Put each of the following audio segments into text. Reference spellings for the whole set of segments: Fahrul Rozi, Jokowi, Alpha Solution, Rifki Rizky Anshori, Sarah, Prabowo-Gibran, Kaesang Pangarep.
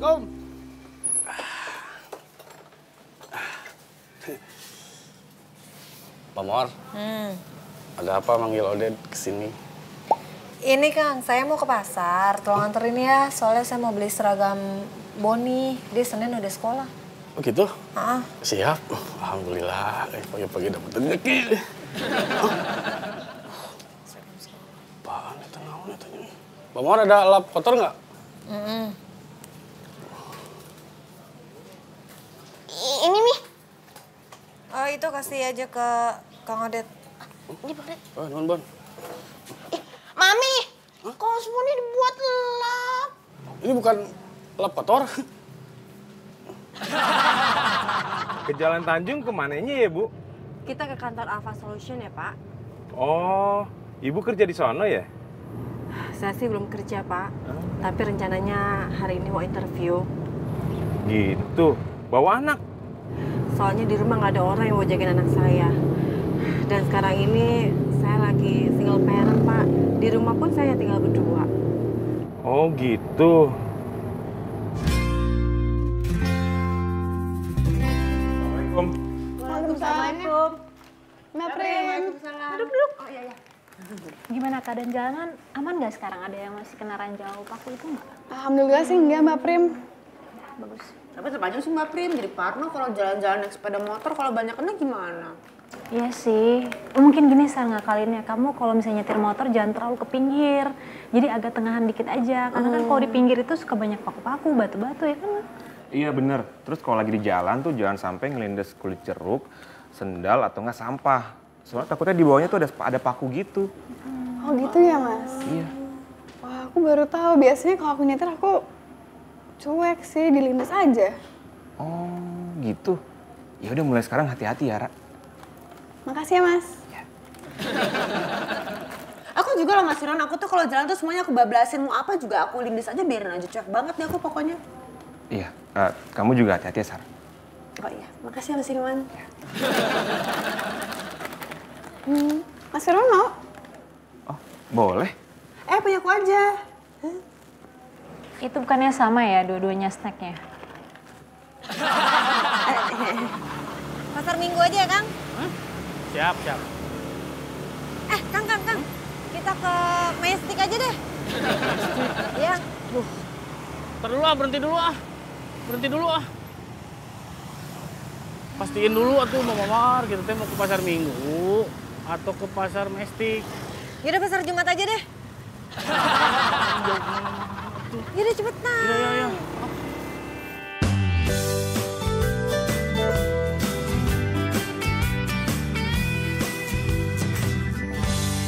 Assalamualaikum. Pak Mor, ada apa manggil Oded kesini? Ini Kang, saya mau ke pasar. Tolong anterin ya, soalnya saya mau beli seragam Boni. Dia Senin udah sekolah. Oh gitu? Siap. Alhamdulillah, pagi-pagi dapet rezeki. Pak Mor, ada lap kotor nggak? Ini nih. Oh, itu kasih aja ke Kang Oded. Ini Bang Oded. Oh, non Bon. Ih, Mami, kok semuanya dibuat lap? Ini bukan lap kotor. Ke Jalan Tanjung kemananya ya, Bu? Kita ke kantor Alpha Solution ya, Pak. Oh, Ibu kerja di sono ya? Saya sih belum kerja, Pak. Tapi rencananya hari ini mau interview. Gitu? Bawa anak? Soalnya di rumah nggak ada orang yang mau jagain anak saya. Dan sekarang ini saya lagi single parent, Pak. Di rumah pun saya tinggal berdua. Oh gitu. Assalamualaikum. Waalaikumsalam. Waalaikumsalam. Duduk-duduk. Oh iya, iya. Gimana keadaan jalanan? Aman nggak sekarang? Ada yang masih kena ranjau paku itu nggak? Alhamdulillah sih nggak, Mbak Prim. Bagus. Tapi sepanjang sih Mbak Prim, jadi parno kalau jalan-jalan naik sepeda motor, kalau banyak kena gimana? Iya sih. Mungkin gini Sarah ngakalinnya, kamu kalau misalnya nyetir motor jangan terlalu ke pinggir. Jadi agak tengahan dikit aja. Karena kan kalau di pinggir itu suka banyak paku-paku, batu-batu ya kan? Iya bener. Terus kalau lagi di jalan tuh jangan sampai ngelindes kulit jeruk, sendal atau nggak sampah. Soalnya takutnya di bawahnya tuh ada paku gitu. Oh gitu ya, Mas? Iya. Wah, aku baru tahu. Biasanya kalau aku nyetir aku cuek sih, dilindas aja. Oh gitu. Ya udah mulai sekarang hati-hati ya, Ra. Makasih ya, Mas. Ya. Aku juga loh, Mas Ron. Aku tuh kalau jalan tuh semuanya aku bablasin. Mau apa juga aku lindas aja, biarin aja. Cuek banget nih aku pokoknya. Iya. Kamu juga hati-hati ya, Sarah. Oh iya. Makasih ya, Mas Irwan. Ya. Mas Sarah mau? Oh, boleh. Punya aku aja. Itu bukannya sama ya, dua-duanya snacknya? Pasar Minggu aja ya, Kang? Siap, siap. Kang. Kita ke Majestic aja deh. Iya. Berhenti dulu ah. Pastiin dulu atuh Mama Mar, kita mau ke Pasar Minggu. Atau ke pasar Mestik. Yaudah pasar Jumat aja deh. Yaudah cepetan. Iya.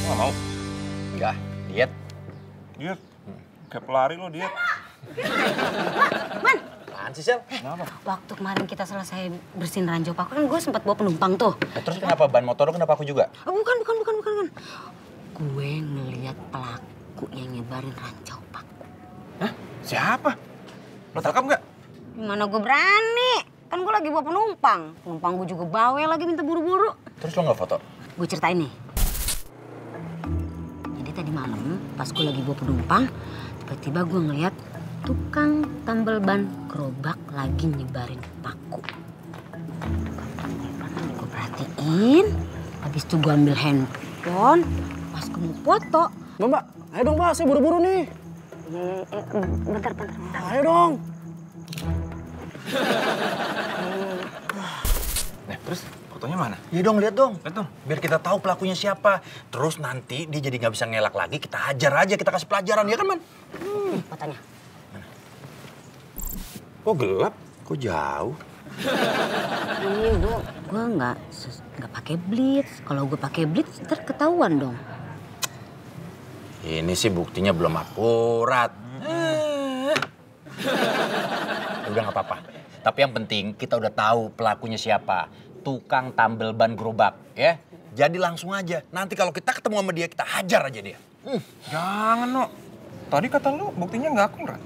Nggak mau. Enggak, diet. Diet? Kayak pelari lo diet. Man! Apaan sih, Sel? Waktu kemarin kita selesai bersihin ranjau paku, kan gue sempat bawa penumpang tuh. Terus kenapa ban motor lo kenapa aku juga? Bukan. Gue ngeliat pelaku yang nyebarin ranjau paku. Hah? Siapa? Lo tangkap nggak? Gimana gue berani? Kan gue lagi bawa penumpang. Penumpang gue juga bawel lagi minta buru-buru. Terus lo nggak foto? Gue ceritain nih. Jadi tadi malam pas gue lagi bawa penumpang, tiba-tiba gue ngeliat tukang tambal ban gerobak lagi nyebarin paku. Gue perhatiin, habis itu gue ambil handphone, pas gue mau foto. Mbak, ayo dong Mbak, saya buru-buru nih. Bentar. Ayo dong. Nah, terus fotonya mana? Iya dong, lihat dong. Biar kita tahu pelakunya siapa. Terus nanti dia jadi nggak bisa ngelak lagi, kita hajar aja, kita kasih pelajaran, ya kan Man? Fotonya. Kok gelap? Kok jauh? Ini gue nggak pakai blitz. Kalau gue pakai blitz, ntar ketahuan dong. Ini sih buktinya belum akurat. Udah nggak apa-apa. Tapi yang penting kita udah tahu pelakunya siapa. Tukang tambal ban gerobak, ya. Jadi langsung aja. Nanti kalau kita ketemu sama dia, kita hajar aja dia. Jangan, no. Tadi kata lu buktinya nggak akurat.